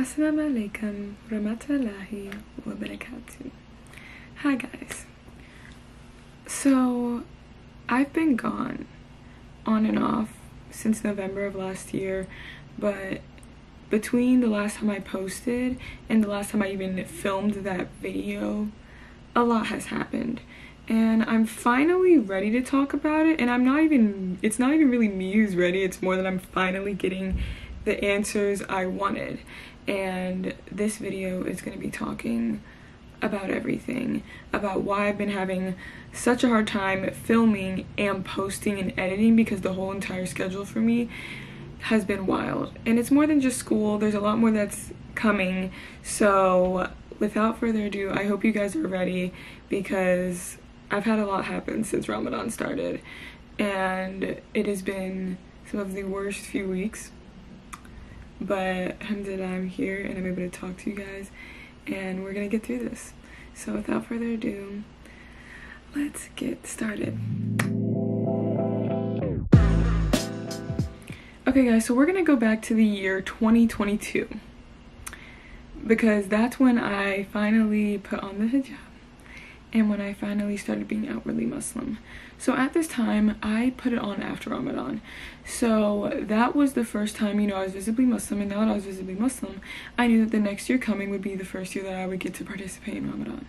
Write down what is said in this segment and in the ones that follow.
Assalamu alaikum warahmatullahi wabarakatuh. Hi guys. So I've been gone on and off since November of last year, but between the last time I posted and the last time I even filmed that video, a lot has happened. And I'm finally ready to talk about it, and it's not even really me who's ready, it's more that I'm finally getting the answers I wanted. And this video is going to be talking about everything, about why I've been having such a hard time filming and posting and editing, because the whole entire schedule for me has been wild. And it's more than just school, there's a lot more that's coming. So without further ado, I hope you guys are ready, because I've had a lot happen since Ramadan started, and it has been some of the worst few weeks. But alhamdulillah, I'm here and I'm able to talk to you guys, and we're gonna get through this. So without further ado, let's get started. Okay guys, so we're gonna go back to the year 2022, because that's when I finally put on the hijab and when I finally started being outwardly Muslim. So at this time, I put it on after Ramadan. So that was the first time, you know, I was visibly Muslim, and now that I was visibly Muslim, I knew that the next year coming would be the first year that I would get to participate in Ramadan.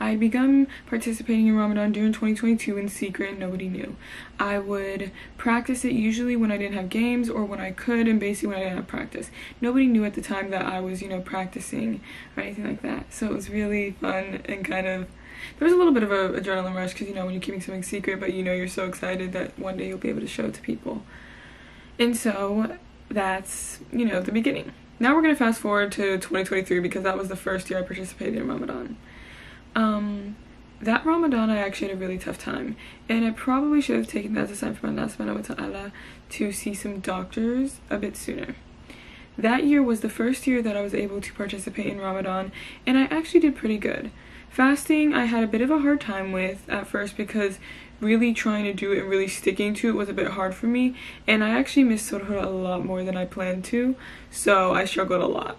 I had begun participating in Ramadan during 2022 in secret and nobody knew. I would practice it usually when I didn't have games or when I could, and basically when I didn't have practice. Nobody knew at the time that I was, you know, practicing or anything like that. So it was really fun, and kind of, there was a little bit of an adrenaline rush, because you know when you're keeping something secret, but you know you're so excited that one day you'll be able to show it to people. And so that's, you know, the beginning. Now we're going to fast forward to 2023, because that was the first year I participated in Ramadan. That Ramadan I actually had a really tough time, and I probably should have taken that as a sign from Allah subhanahu wa ta'ala to see some doctors a bit sooner. That year was the first year that I was able to participate in Ramadan, and I actually did pretty good. Fasting, I had a bit of a hard time with at first, because really trying to do it and really sticking to it was a bit hard for me, and I actually missed Suhoor a lot more than I planned to, so I struggled a lot.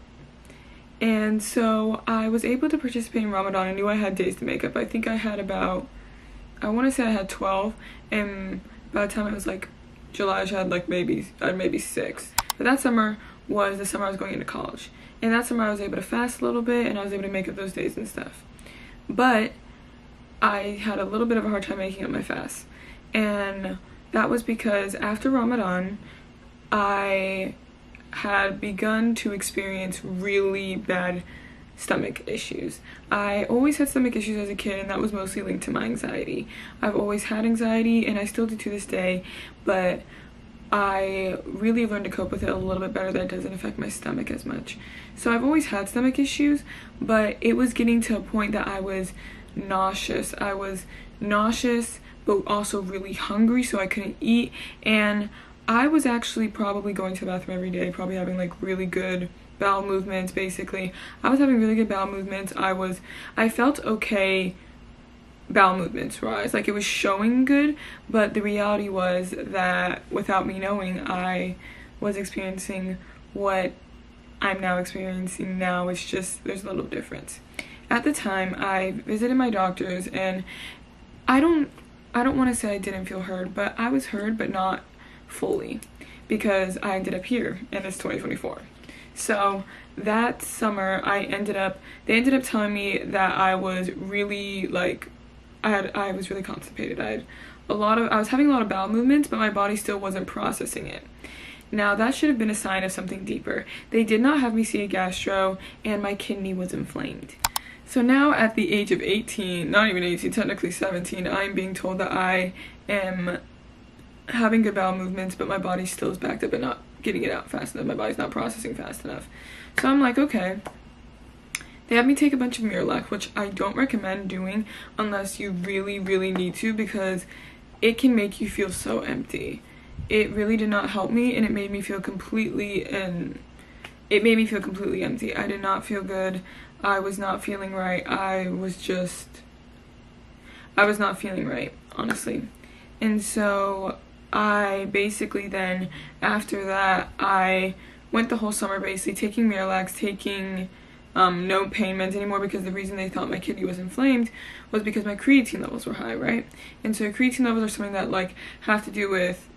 And so I was able to participate in Ramadan. I knew I had days to make up. I think I had about, I want to say I had 12, and by the time it was like July, I had like maybe 6. But that summer was the summer I was going into college, and that summer I was able to fast a little bit, and I was able to make up those days and stuff. But I had a little bit of a hard time making up my fast, and that was because after Ramadan I had begun to experience really bad stomach issues. I always had stomach issues as a kid, and that was mostly linked to my anxiety. I've always had anxiety, and I still do to this day, but I really learned to cope with it a little bit better, that it doesn't affect my stomach as much. So I've always had stomach issues, but it was getting to a point that I was nauseous. I was nauseous, but also really hungry, so I couldn't eat. And I was actually probably going to the bathroom every day, probably having like really good bowel movements, basically. I was having really good bowel movements. I felt okay bowel movements rise, like it was showing good, but the reality was that without me knowing, I was experiencing what I'm now experiencing now. It's just there's a little difference. At the time, I visited my doctors, and I don't want to say I didn't feel heard, but I was heard, but not fully, because I ended up here, and it's 2024. So that summer they ended up telling me that I was really like, I was really constipated. I was having a lot of bowel movements, but my body still wasn't processing it. Now that should have been a sign of something deeper. They did not have me see a gastro, and my kidney was inflamed. So now at the age of 18, not even 18, technically 17, I'm being told that I am having good bowel movements, but my body still is backed up and not getting it out fast enough. My body's not processing fast enough. So I'm like, okay. They had me take a bunch of Miralax, which I don't recommend doing unless you really, really need to, because it can make you feel so empty. It really did not help me, and it made me feel completely empty. I did not feel good. I was not feeling right. I was not feeling right, honestly. And so I basically then, after that, I went the whole summer basically taking Miralax, taking no pain meds anymore, because the reason they thought my kidney was inflamed was because my creatinine levels were high, right? And so creatinine levels are something that like have to do with,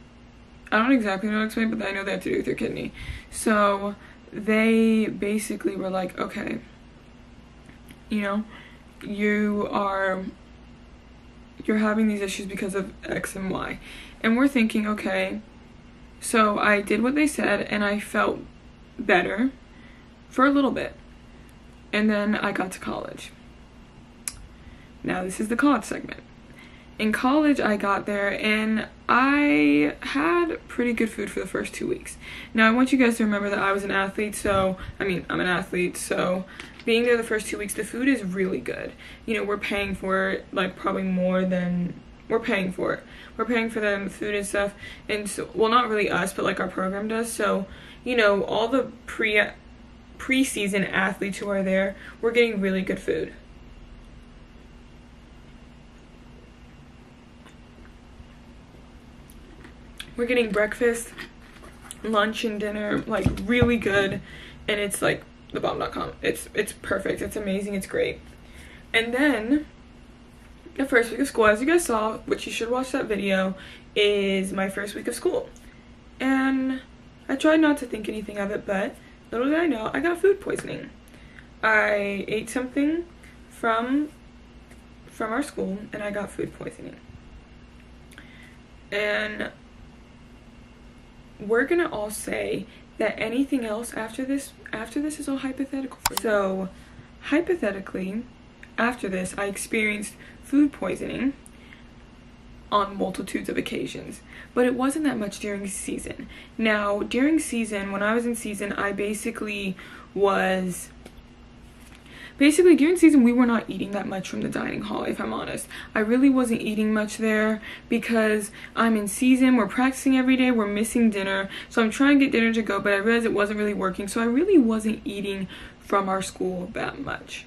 I don't exactly know how to explain, but I know they have to do with your kidney. So they basically were like, okay, you know, you're having these issues because of X and Y. And we're thinking, okay, so I did what they said and I felt better for a little bit. And then I got to college. Now this is the college segment. In college, I got there and I had pretty good food for the first 2 weeks. Now I want you guys to remember that I was an athlete, so, I mean, I'm an athlete, so being there the first 2 weeks, the food is really good. You know, we're paying for it, like, probably more than, we're paying for it. We're paying for the food and stuff, and so, well, not really us, but, like, our program does, so, you know, all the preseason athletes who are there, we're getting really good food. We're getting breakfast, lunch, and dinner, like, really good, and it's, like, thebomb.com. It's perfect. It's amazing. It's great. And then, the first week of school, as you guys saw, which you should watch that video, is my first week of school. And I tried not to think anything of it, but little did I know, I got food poisoning. I ate something from our school, and I got food poisoning. And we're gonna all say that anything else after this is all hypothetical. So hypothetically, after this, I experienced food poisoning on multitudes of occasions, but it wasn't that much during season. Now during season, when I was in season, I basically during season we were not eating that much from the dining hall, if I'm honest. I really wasn't eating much there because I'm in season, we're practicing every day, we're missing dinner, so I'm trying to get dinner to go, but I realized it wasn't really working, so I really wasn't eating from our school that much.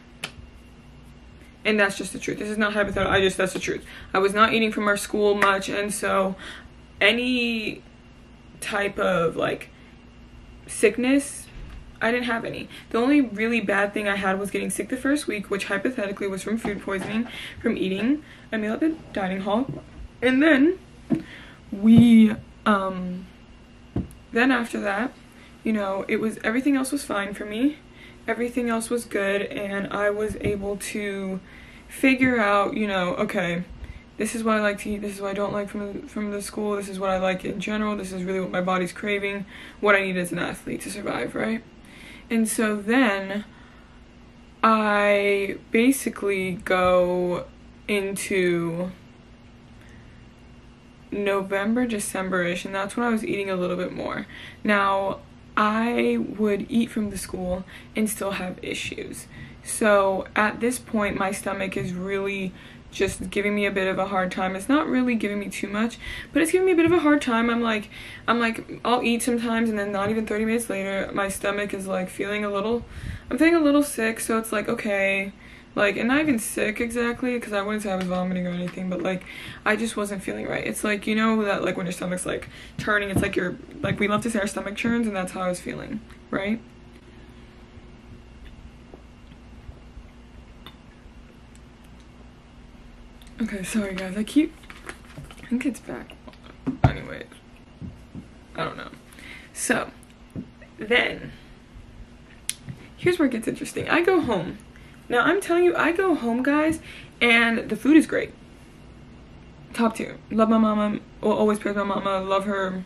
And that's just the truth. This is not hypothetical, that's the truth. I was not eating from our school much, and so any type of like sickness, I didn't have any. The only really bad thing I had was getting sick the first week, which hypothetically was from food poisoning, from eating a meal at the dining hall. And then we, then after that, you know, it was, everything else was fine for me. Everything else was good, and I was able to figure out, you know, okay, this is what I like to eat, this is what I don't like from the school, this is what I like in general, this is really what my body's craving, what I need as an athlete to survive, right? And so then I basically go into November, December-ish, and that's when I was eating a little bit more. Now, I would eat from the school and still have issues. So at this point, my stomach is really just giving me a bit of a hard time. It's not really giving me too much, but it's giving me a bit of a hard time. I'm like, I'll eat sometimes, and then not even 30 minutes later, my stomach is like I'm feeling a little sick. So it's like, okay, like, and not even sick exactly, because I wouldn't say I was vomiting or anything, but like, I just wasn't feeling right. It's like, you know that like when your stomach's like turning, it's like you're, like we love to say our stomach churns, and that's how I was feeling, right? Okay, sorry guys, I think it's back. Anyways, I don't know. So, then, here's where it gets interesting. I go home. Now, I'm telling you, I go home, guys, and the food is great. Top tier. Love my mama, will always praise my mama, love her,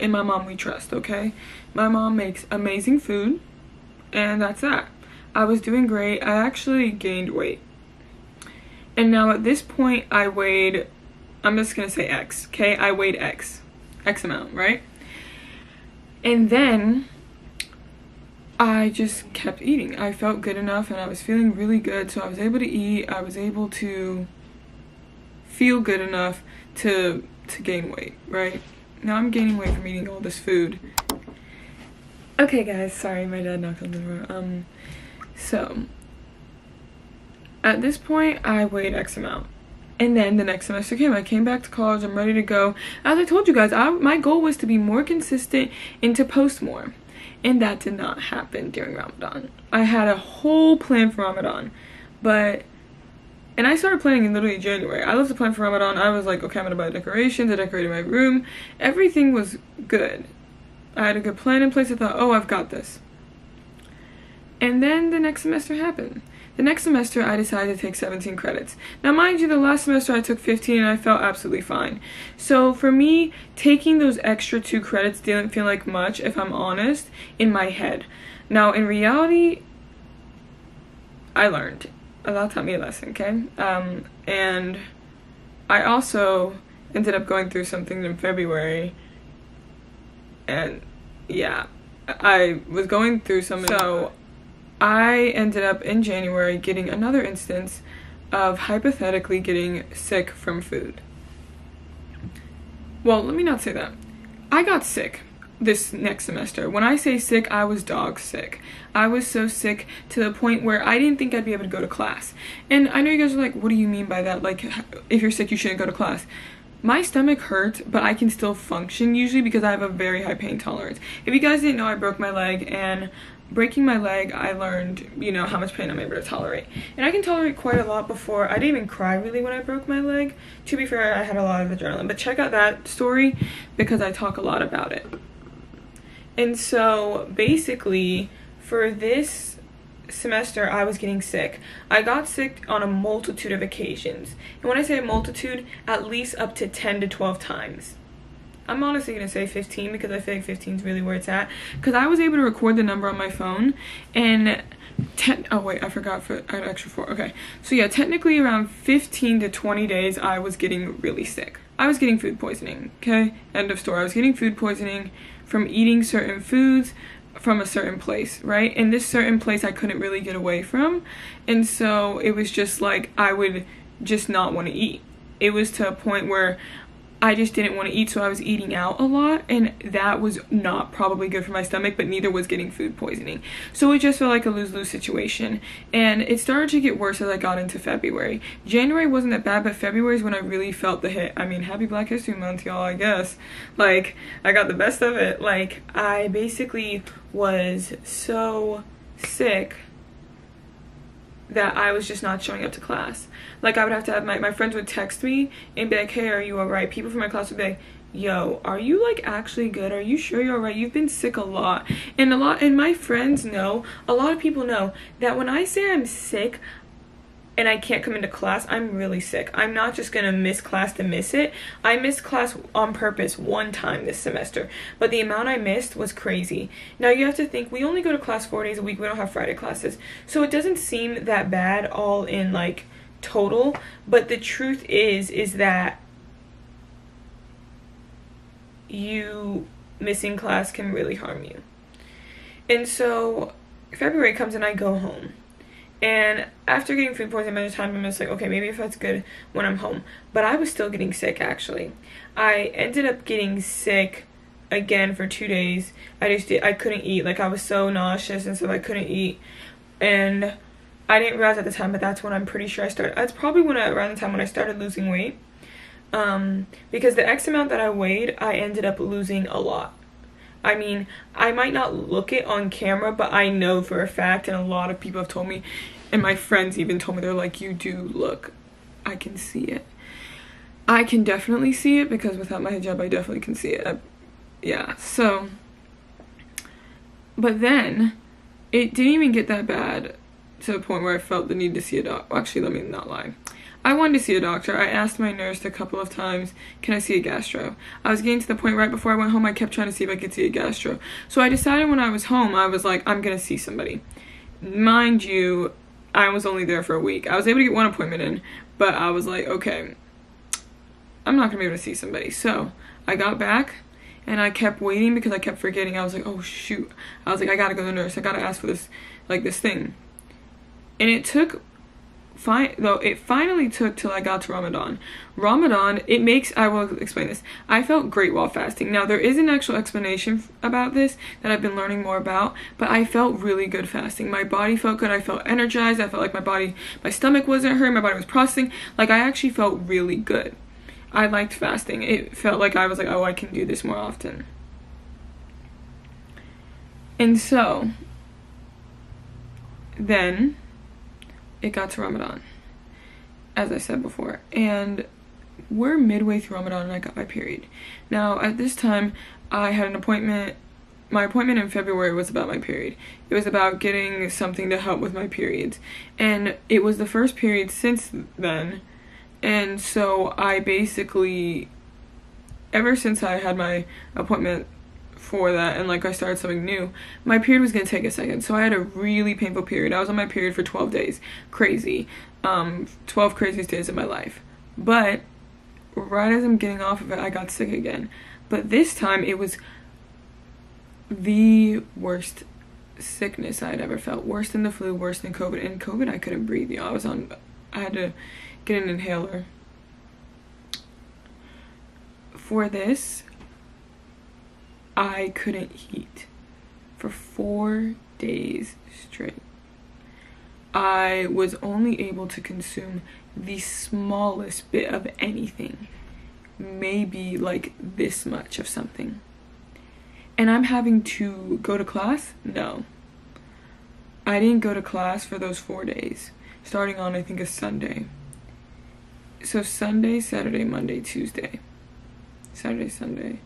and my mom we trust, okay? My mom makes amazing food, and that's that. I was doing great. I actually gained weight. And now at this point, I weighed, I'm just going to say X, okay? I weighed X amount, right? And then I just kept eating. I felt good enough and I was feeling really good, so I was able to eat. I was able to feel good enough to gain weight, right? Now I'm gaining weight from eating all this food. Okay, guys, sorry, my dad knocked on the door. So at this point, I weighed X amount. And then the next semester came. I came back to college. I'm ready to go. As I told you guys, my goal was to be more consistent and to post more. and that did not happen during Ramadan. I had a whole plan for Ramadan, and I started planning in literally January. I left the plan for Ramadan. I was like, okay, I'm gonna buy decorations. I decorated my room. Everything was good. I had a good plan in place. I thought, oh, I've got this. And then the next semester happened. The next semester, I decided to take 17 credits. Now, mind you, the last semester I took 15 and I felt absolutely fine. So for me, taking those extra 2 credits didn't feel like much, if I'm honest, in my head. Now, in reality, I learned. Allah taught me a lesson, okay? And I also ended up going through some things in February. And yeah, I was going through some. So I ended up in January getting another instance of hypothetically getting sick from food. Well, let me not say that. I got sick this next semester. When I say sick, I was dog sick. I was so sick to the point where I didn't think I'd be able to go to class. And I know you guys are like, what do you mean by that? Like, if you're sick, you shouldn't go to class. My stomach hurt, but I can still function usually because I have a very high pain tolerance. If you guys didn't know, I broke my leg, and breaking my leg, I learned, you know, how much pain I'm able to tolerate. And I can tolerate quite a lot before. I didn't even cry really when I broke my leg. To be fair, I had a lot of adrenaline, but check out that story because I talk a lot about it. And so basically for this semester, I was getting sick. I got sick on a multitude of occasions. And when I say multitude, at least up to 10 to 12 times. I'm honestly going to say 15 because I feel like 15 is really where it's at. Because I was able to record the number on my phone and 10, oh wait, I forgot for an extra 4. Okay. So yeah, technically around 15 to 20 days, I was getting really sick. I was getting food poisoning, okay? End of story. I was getting food poisoning from eating certain foods from a certain place, right? And this certain place I couldn't really get away from. And so it was just like I would just not want to eat. It was to a point where I just didn't want to eat, so I was eating out a lot, and that was not probably good for my stomach, but neither was getting food poisoning. So it just felt like a lose-lose situation, and it started to get worse as I got into February. January wasn't that bad, but February is when I really felt the hit. I mean, happy Black History Month, y'all, I guess. Like, I got the best of it. Like, I basically was so sick that I was just not showing up to class. Like, I would have to have my friends would text me and be like, hey, are you all right? People from my class would be like, yo, are you like actually good? Are you sure you're all right? You've been sick a lot. And my friends know, a lot of people know that when I say I'm sick and I can't come into class, I'm really sick. I'm not just gonna miss class to miss it. I missed class on purpose one time this semester, but the amount I missed was crazy. Now you have to think, we only go to class 4 days a week, we don't have Friday classes. So it doesn't seem that bad all in like total, but the truth is that you missing class can really harm you. And so February comes and I go home. And after getting food poisoning, by the time I'm just like, okay, maybe if that's good when I'm home. But I was still getting sick, actually. I ended up getting sick again for 2 days. I couldn't eat. Like, I was so nauseous and stuff, I couldn't eat. And I didn't realize at the time, but that's when I'm pretty sure I started. That's probably around the time when I started losing weight. Because the X amount that I weighed, I ended up losing a lot. I mean, I might not look it on camera, but I know for a fact, and a lot of people have told me, and my friends even told me, they're like, you do look, I can see it. I can definitely see it because without my hijab, I definitely can see it. Yeah, so, but then it didn't even get that bad to the point where I felt the need to see a doctor. Actually, let me not lie. I wanted to see a doctor. I asked my nurse a couple of times, can I see a gastro? I was getting to the point right before I went home, I kept trying to see if I could see a gastro. So I decided when I was home, I was like, I'm gonna see somebody. Mind you, I was only there for a week. I was able to get one appointment in, but I was like, okay, I'm not gonna be able to see somebody. So I got back and I kept waiting because I kept forgetting. I was like, oh shoot. I was like, I gotta go to the nurse. I gotta ask for this, like this thing. And it took, it finally took till I got to Ramadan. Ramadan, it makes, I will explain this. I felt great while fasting. Now, there is an actual explanation about this that I've been learning more about, but I felt really good fasting. My body felt good. I felt energized. I felt like my stomach wasn't hurting. My body was processing. Like, I actually felt really good. I liked fasting. It felt like I was like, oh, I can do this more often. And so then it got to Ramadan, as I said before, and we're midway through Ramadan and I got my period. Now at this time I had an appointment. My appointment in February was about my period. It was about getting something to help with my periods, and it was the first period since then. And so I basically, ever since I had my appointment for that and like I started something new, my period was gonna take a second. So I had a really painful period. I was on my period for 12 days. Crazy. 12 craziest days of my life. But right as I'm getting off of it, I got sick again. But this time it was the worst sickness I had ever felt. Worse than the flu, worse than COVID. And COVID, I couldn't breathe, y'all. I had to get an inhaler for this. I couldn't eat for 4 days straight. I was only able to consume the smallest bit of anything, maybe like this much of something. And I'm having to go to class? No, I didn't go to class for those 4 days, starting on I think a Sunday. So Sunday, Saturday, Monday, Tuesday, Saturday, Sunday.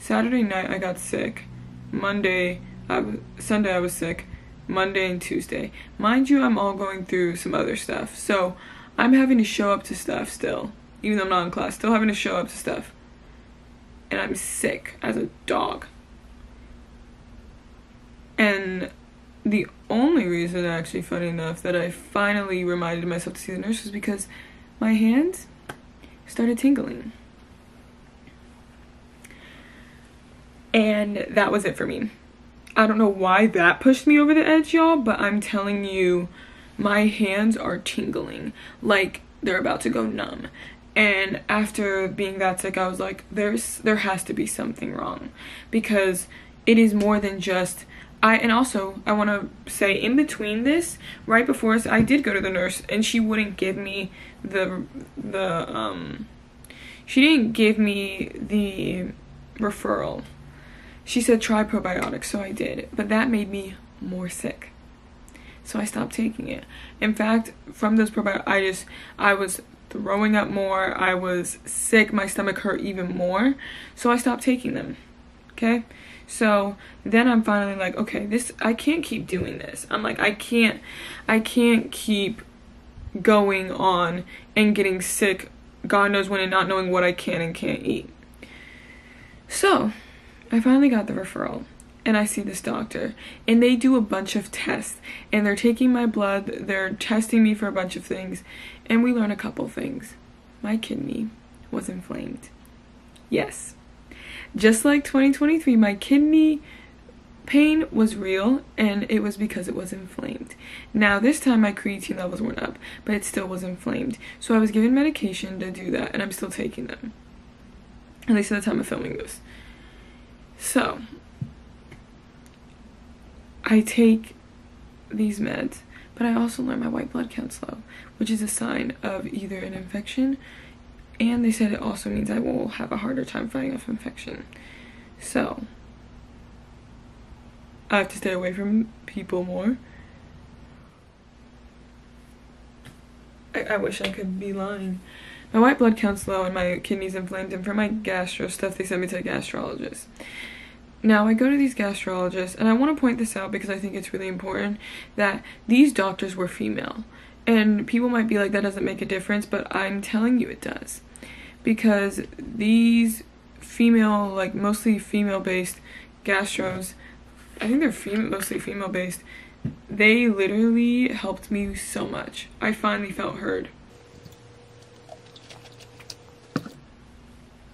Saturday night I got sick. Sunday I was sick. Monday and Tuesday. Mind you, I'm all going through some other stuff. So I'm having to show up to stuff still. Even though I'm not in class, still having to show up to stuff. And I'm sick as a dog. And the only reason, actually funny enough, that I finally reminded myself to see the nurse was because my hands started tingling. And that was it for me. I don't know why that pushed me over the edge, y'all, but I'm telling you, my hands are tingling. Like, they're about to go numb. And after being that sick, I was like, there has to be something wrong. Because it is more than just... And also, I want to say, in between this, right before this, I did go to the nurse, and she wouldn't give me she didn't give me the referral. She said try probiotics, so I did, but that made me more sick. So I stopped taking it. In fact, from those probiotics, I was throwing up more, I was sick, my stomach hurt even more, so I stopped taking them, okay? So then I'm finally like, okay, I can't keep doing this. I'm like, I can't keep going on and getting sick, God knows when, and not knowing what I can and can't eat. So I finally got the referral, and I see this doctor, and they do a bunch of tests, and they're taking my blood, they're testing me for a bunch of things, and we learn a couple things. My kidney was inflamed. Yes, just like 2023, my kidney pain was real, and it was because it was inflamed. Now this time my creatine levels weren't up, but it still was inflamed. So I was given medication to do that, and I'm still taking them, at least at the time of filming this. So, I take these meds, but I also learned my white blood count's low, which is a sign of either an infection, and they said it also means I will have a harder time fighting off infection. So, I have to stay away from people more. I wish I could be lying. My white blood count's low and my kidney's inflamed, and for my gastro stuff, they sent me to a gastroenterologist. Now, I go to these gastroenterologists, and I want to point this out because I think it's really important that these doctors were female. And people might be like, that doesn't make a difference, but I'm telling you it does. Because these female, like mostly female-based gastros, I think they're mostly female-based, they literally helped me so much. I finally felt heard.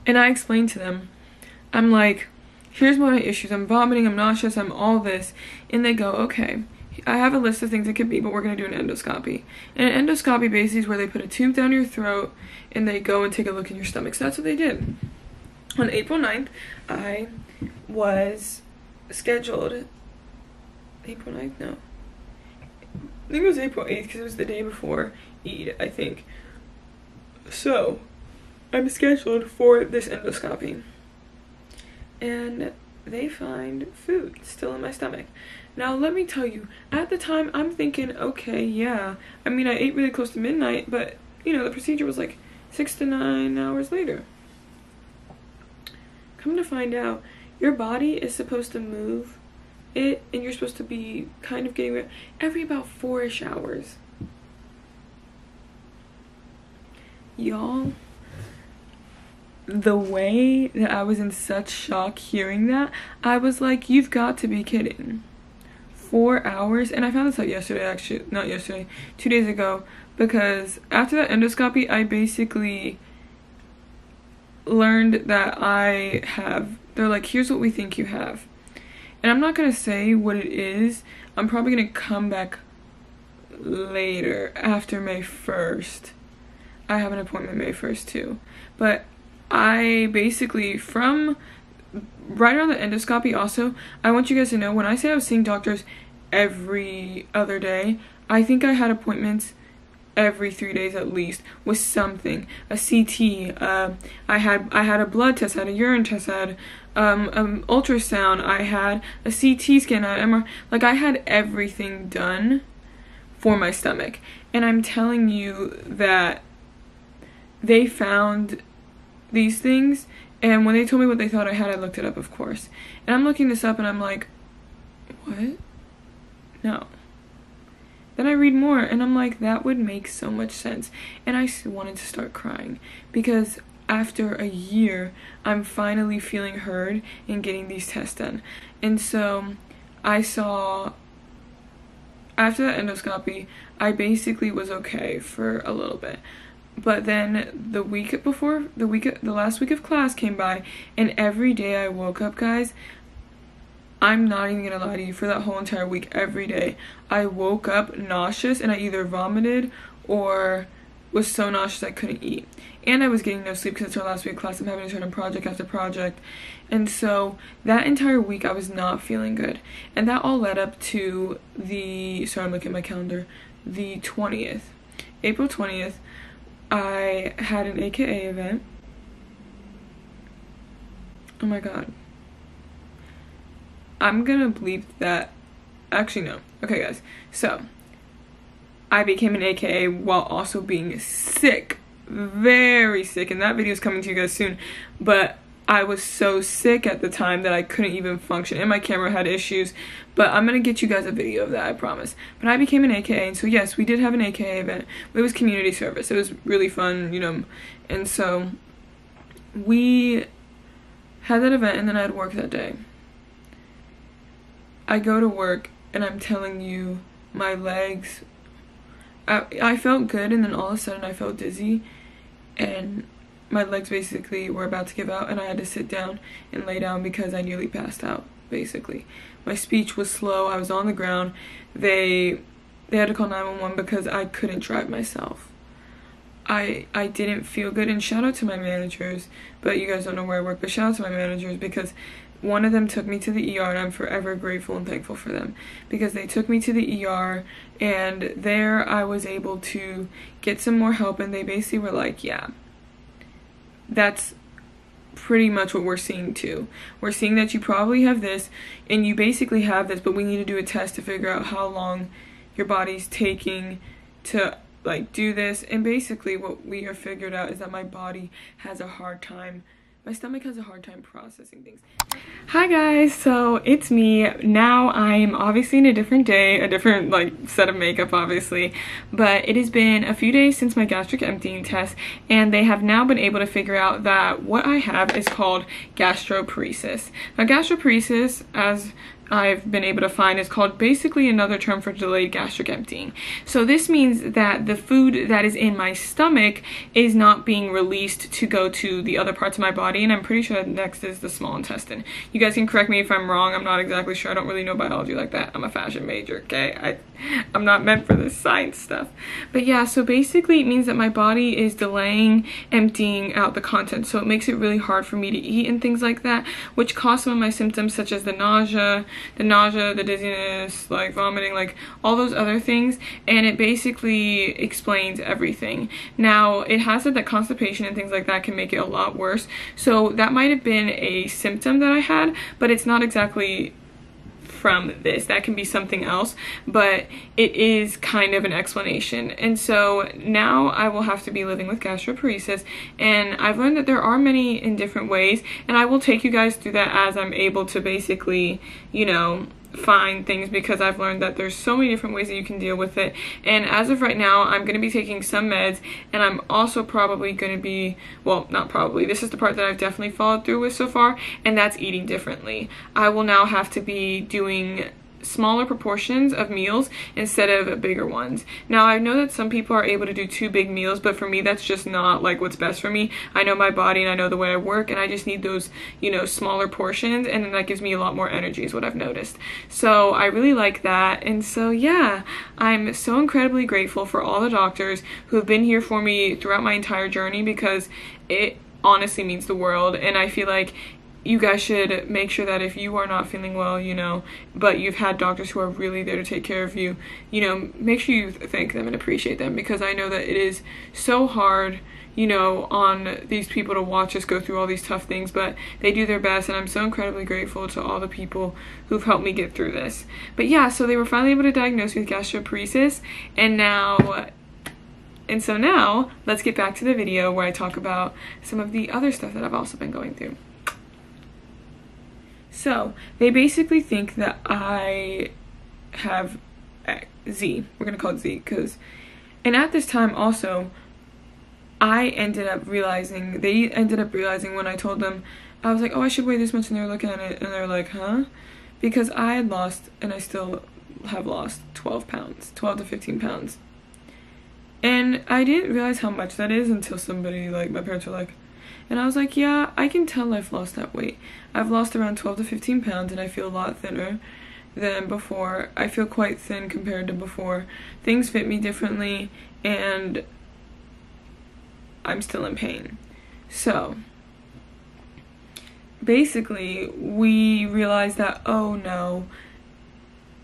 And I explained to them, I'm like, here's my issues, I'm vomiting, I'm nauseous, I'm all this. And they go, okay, I have a list of things it could be, but we're going to do an endoscopy. And an endoscopy basically is where they put a tube down your throat and they go and take a look in your stomach. So that's what they did. On April 9th, I was scheduled, April 9th, no. I think it was April 8th because it was the day before Eid, I think. So I'm scheduled for this endoscopy, and they find food still in my stomach. Now, let me tell you, at the time, I'm thinking, okay, yeah. I mean, I ate really close to midnight, but, you know, the procedure was like 6 to 9 hours later. Come to find out, your body is supposed to move it, and you're supposed to be kind of getting rid every about 4-ish hours. Y'all, the way that I was in such shock hearing that, I was like, you've got to be kidding. 4 hours? And I found this out yesterday, actually. Not yesterday. 2 days ago. Because after that endoscopy, I basically learned that I have... They're like, here's what we think you have. And I'm not going to say what it is. I'm probably going to come back later, after May 1st. I have an appointment May 1st, too. But I basically, from right around the endoscopy also, I want you guys to know, when I say I was seeing doctors every other day, I think I had appointments every 3 days at least with something. A CT, I had a blood test, I had a urine test, I had an ultrasound, I had a CT scan, I had MRI. Like, I had everything done for my stomach. And I'm telling you that they found these things, and when they told me what they thought I had, I looked it up, of course. And I'm looking this up, and I'm like, what? No. Then I read more, and I'm like, that would make so much sense. And I wanted to start crying, because after a year, I'm finally feeling heard and getting these tests done. And so I saw, after that endoscopy, I basically was okay for a little bit. But then the week before, the last week of class came by, and every day I woke up, guys, I'm not even gonna lie to you, for that whole entire week, every day, I woke up nauseous, and I either vomited or was so nauseous I couldn't eat. And I was getting no sleep because it's our last week of class. I'm having to turn in project after project. And so that entire week, I was not feeling good. And that all led up to the, sorry, I'm looking at my calendar, the 20th, April 20th. I had an AKA event. Oh my god. I'm gonna bleep that. Actually, no. Okay, guys. So, I became an AKA while also being sick. Very sick. And that video is coming to you guys soon. But I was so sick at the time that I couldn't even function. And my camera had issues. But I'm gonna get you guys a video of that, I promise. But I became an AKA, and so yes, we did have an AKA event. It was community service. It was really fun, you know. And so we had that event, and then I had work that day. I go to work, and I'm telling you, my legs... I felt good, and then all of a sudden I felt dizzy, and my legs basically were about to give out, and I had to sit down and lay down because I nearly passed out, basically. My speech was slow. I was on the ground. They had to call 911 because I couldn't drive myself. I didn't feel good, and shout out to my managers, but you guys don't know where I work, but shout out to my managers, because one of them took me to the ER, and I'm forever grateful and thankful for them, because they took me to the ER, and there I was able to get some more help, and they basically were like, yeah, that's pretty much what we're seeing too. We're seeing that you probably have this, and you basically have this, but we need to do a test to figure out how long your body's taking to like do this. And basically what we have figured out is that my body has a hard time, my stomach has a hard time processing things. Hi guys, so it's me. Now I'm obviously in a different day, a different like set of makeup obviously, but it has been a few days since my gastric emptying test, and they have now been able to figure out that what I have is called gastroparesis. Now gastroparesis, as I've been able to find, is called basically another term for delayed gastric emptying. So this means that the food that is in my stomach is not being released to go to the other parts of my body, and I'm pretty sure that next is the small intestine. You guys can correct me if I'm wrong. I'm not exactly sure. I don't really know biology like that. I'm a fashion major, okay? I'm not meant for this science stuff. But yeah, so basically it means that my body is delaying emptying out the content, so it makes it really hard for me to eat and things like that, which caused some of my symptoms such as the nausea, the nausea, the dizziness, like vomiting, like all those other things, and it basically explains everything. Now, it has said that constipation and things like that can make it a lot worse, so that might have been a symptom that I had, but it's not exactly from this. That can be something else, but it is kind of an explanation. And so now I will have to be living with gastroparesis, and I've learned that there are many in different ways, and I will take you guys through that as I'm able to basically, you know, find things, because I've learned that there's so many different ways that you can deal with it. And as of right now, I'm going to be taking some meds, and I'm also probably going to be, well, not probably, this is the part that I've definitely followed through with so far, and that's eating differently. I will now have to be doing smaller proportions of meals instead of bigger ones. Now, I know that some people are able to do 2 big meals, but for me, that's just not like what's best for me. I know my body and I know the way I work, and I just need those, you know, smaller portions, and then that gives me a lot more energy is what I've noticed. So I really like that. And so yeah, I'm so incredibly grateful for all the doctors who have been here for me throughout my entire journey, because it honestly means the world. And I feel like you guys should make sure that if you are not feeling well, you know, but you've had doctors who are really there to take care of you, you know, make sure you thank them and appreciate them, because I know that it is so hard, you know, on these people to watch us go through all these tough things, but they do their best, and I'm so incredibly grateful to all the people who've helped me get through this. But yeah, so they were finally able to diagnose me with gastroparesis, and so now let's get back to the video where I talk about some of the other stuff that I've also been going through. So, they basically think that I have Z. We're going to call it Z. And at this time also, they ended up realizing when I told them, I was like, oh, I should weigh this much, and they were looking at it, and they were like, huh? Because I had lost, and I still have lost 12 pounds, 12 to 15 pounds. And I didn't realize how much that is until somebody, like, my parents were like, and I was like, yeah, I can tell I've lost that weight. I've lost around 12 to 15 pounds, and I feel a lot thinner than before. I feel quite thin compared to before. Things fit me differently, and I'm still in pain. So basically, we realized that, oh no,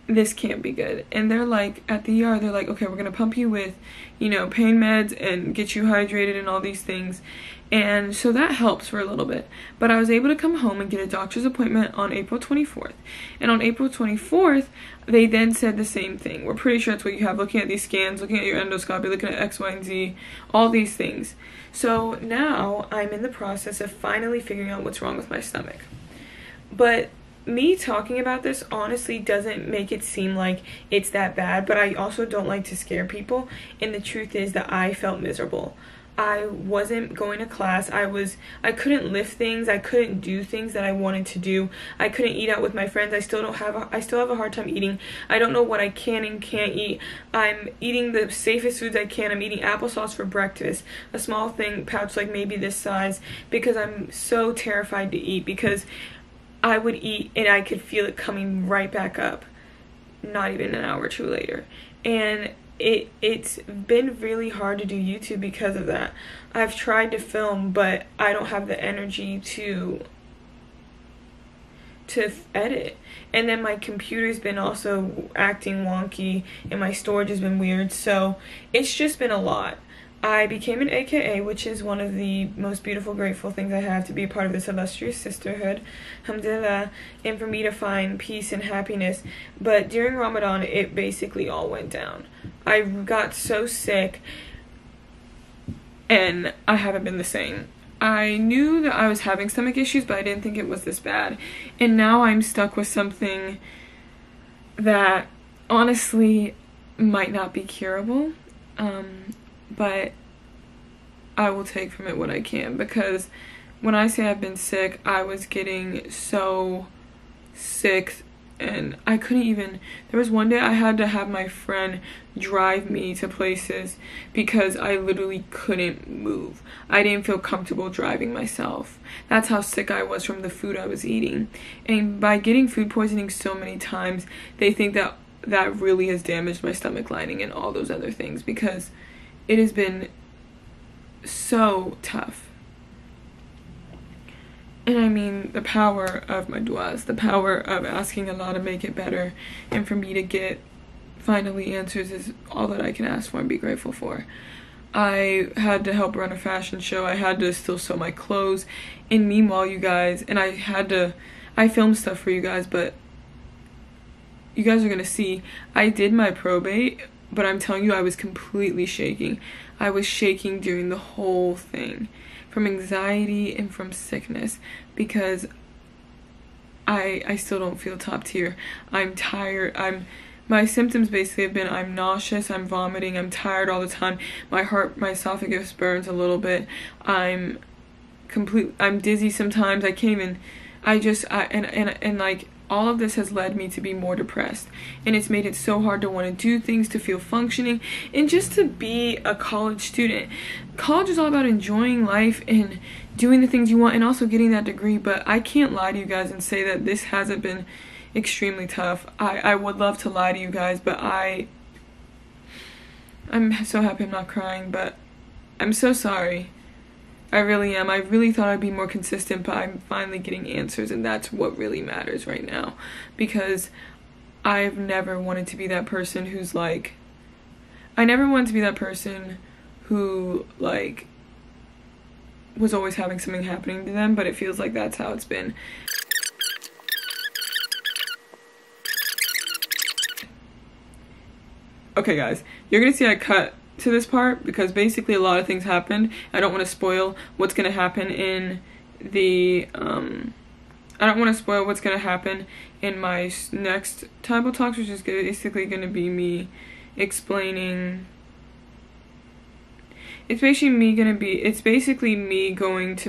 this can't be good. And they're like, at the ER, they're like, okay, we're going to pump you with, you know, pain meds and get you hydrated and all these things. And so that helps for a little bit. But I was able to come home and get a doctor's appointment on April 24th. And on April 24th, they then said the same thing. We're pretty sure that's what you have, looking at these scans, looking at your endoscopy, looking at X, Y, and Z, all these things. So now I'm in the process of finally figuring out what's wrong with my stomach. But me talking about this honestly doesn't make it seem like it's that bad, but I also don't like to scare people. And the truth is that I felt miserable. I wasn't going to class. I couldn't lift things. I couldn't do things that I wanted to do. I couldn't eat out with my friends. I still have a hard time eating. I don't know what I can and can't eat. I'm eating the safest foods I can. I'm eating applesauce for breakfast, a small thing, pouch like maybe this size, because I'm so terrified to eat, because I would eat and I could feel it coming right back up, not even an hour or two later. And it's been really hard to do YouTube because of that. I've tried to film, but I don't have the energy to edit. And then my computer's been also acting wonky, and my storage has been weird, so it's just been a lot. I became an AKA, which is one of the most beautiful, grateful things I have, to be a part of this illustrious sisterhood, alhamdulillah, and for me to find peace and happiness. But during Ramadan, it basically all went down. I got so sick, and I haven't been the same. I knew that I was having stomach issues, but I didn't think it was this bad. And now I'm stuck with something that honestly might not be curable. But I will take from it what I can, because when I say I've been sick, I was getting so sick, and I couldn't even, there was one day I had to have my friend drive me to places because I literally couldn't move. I didn't feel comfortable driving myself. That's how sick I was from the food I was eating. And by getting food poisoning so many times, they think that that really has damaged my stomach lining and all those other things, because it has been so tough. And I mean the power of my duas, the power of asking Allah to make it better, and for me to get finally answers is all that I can ask for and be grateful for. I had to help run a fashion show, I had to still sew my clothes, and meanwhile you guys, and I filmed stuff for you guys, but you guys are gonna see, I did my probate, but I'm telling you I was completely shaking. I was shaking during the whole thing, from anxiety and from sickness, because I still don't feel top tier. I'm tired, my symptoms basically have been I'm nauseous, I'm vomiting, I'm tired all the time, my esophagus burns a little bit, I'm dizzy sometimes, I can't even, and like all of this has led me to be more depressed, and it's made it so hard to want to do things, to feel functioning, and just to be a college student. College is all about enjoying life and doing the things you want and also getting that degree, but I can't lie to you guys and say that this hasn't been extremely tough. I would love to lie to you guys, but I'm so happy I'm not crying, but I'm so sorry. I really am. I really thought I'd be more consistent, but I'm finally getting answers, and that's what really matters right now, because I've never wanted to be that person who's like, I never wanted to be that person who like was always having something happening to them, but it feels like that's how it's been. Okay guys, you're gonna see I cut to this part because basically a lot of things happened. I don't want to spoil what's gonna happen in the I don't want to spoil what's gonna happen in my next table talks, which is basically gonna be me explaining. It's basically me going to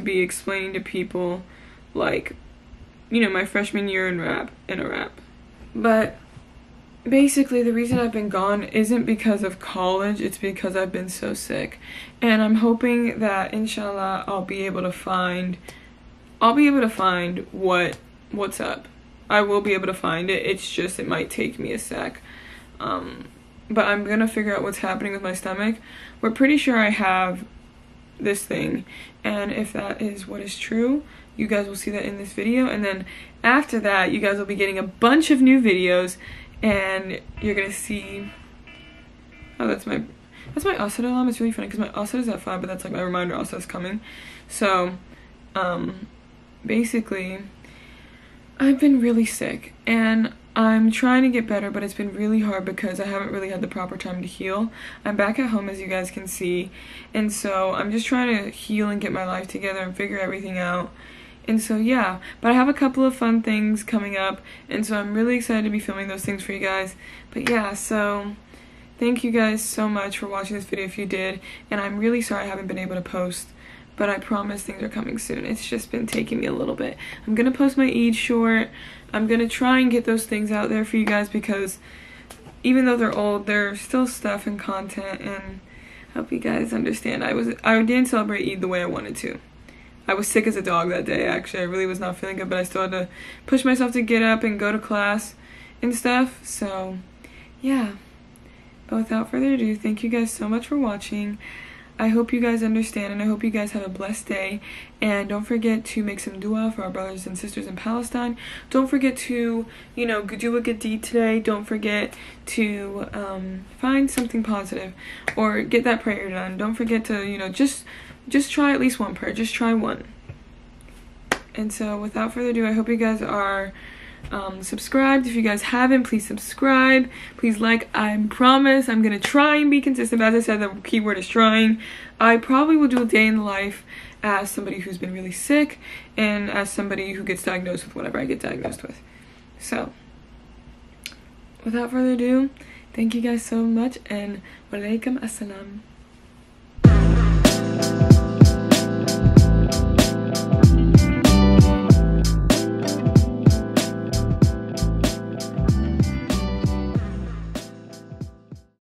be explaining to people, like, you know, my freshman year in a rap. But basically, the reason I've been gone isn't because of college, it's because I've been so sick. And I'm hoping that, inshallah, I'll be able to find what's up. I will be able to find it, it's just it might take me a sec. But I'm gonna figure out what's happening with my stomach. We're pretty sure I have this thing, and if that is what is true, you guys will see that in this video. And then after that, you guys will be getting a bunch of new videos, and you're gonna see. Oh, that's my asada alarm. It's really funny because my asada is at 5, but that's like my reminder also is coming. So basically I've been really sick and I'm trying to get better, but it's been really hard because I haven't really had the proper time to heal. I'm back at home, as you guys can see, and so I'm just trying to heal and get my life together and figure everything out. And so yeah, but I have a couple of fun things coming up, and so I'm really excited to be filming those things for you guys. But yeah, so thank you guys so much for watching this video if you did, and I'm really sorry I haven't been able to post, but I promise things are coming soon. It's just been taking me a little bit. I'm gonna post my Eid short. I'm gonna try and get those things out there for you guys, because even though they're old, there's still stuff and content, and I hope you guys understand. I didn't celebrate Eid the way I wanted to. I was sick as a dog that day, actually. I really was not feeling good, but I still had to push myself to get up and go to class and stuff. So, yeah. But without further ado, thank you guys so much for watching. I hope you guys understand, and I hope you guys have a blessed day. And don't forget to make some dua for our brothers and sisters in Palestine. Don't forget to, you know, do a good deed today. Don't forget to find something positive or get that prayer done. Don't forget to, you know, just try at least one prayer. Just try one. And so without further ado, I hope you guys are subscribed. If you guys haven't, please subscribe. Please like. I promise I'm going to try and be consistent. But as I said, the keyword is trying. I probably will do a day in the life as somebody who's been really sick and as somebody who gets diagnosed with whatever I get diagnosed with. So without further ado, thank you guys so much, and walaikum assalam.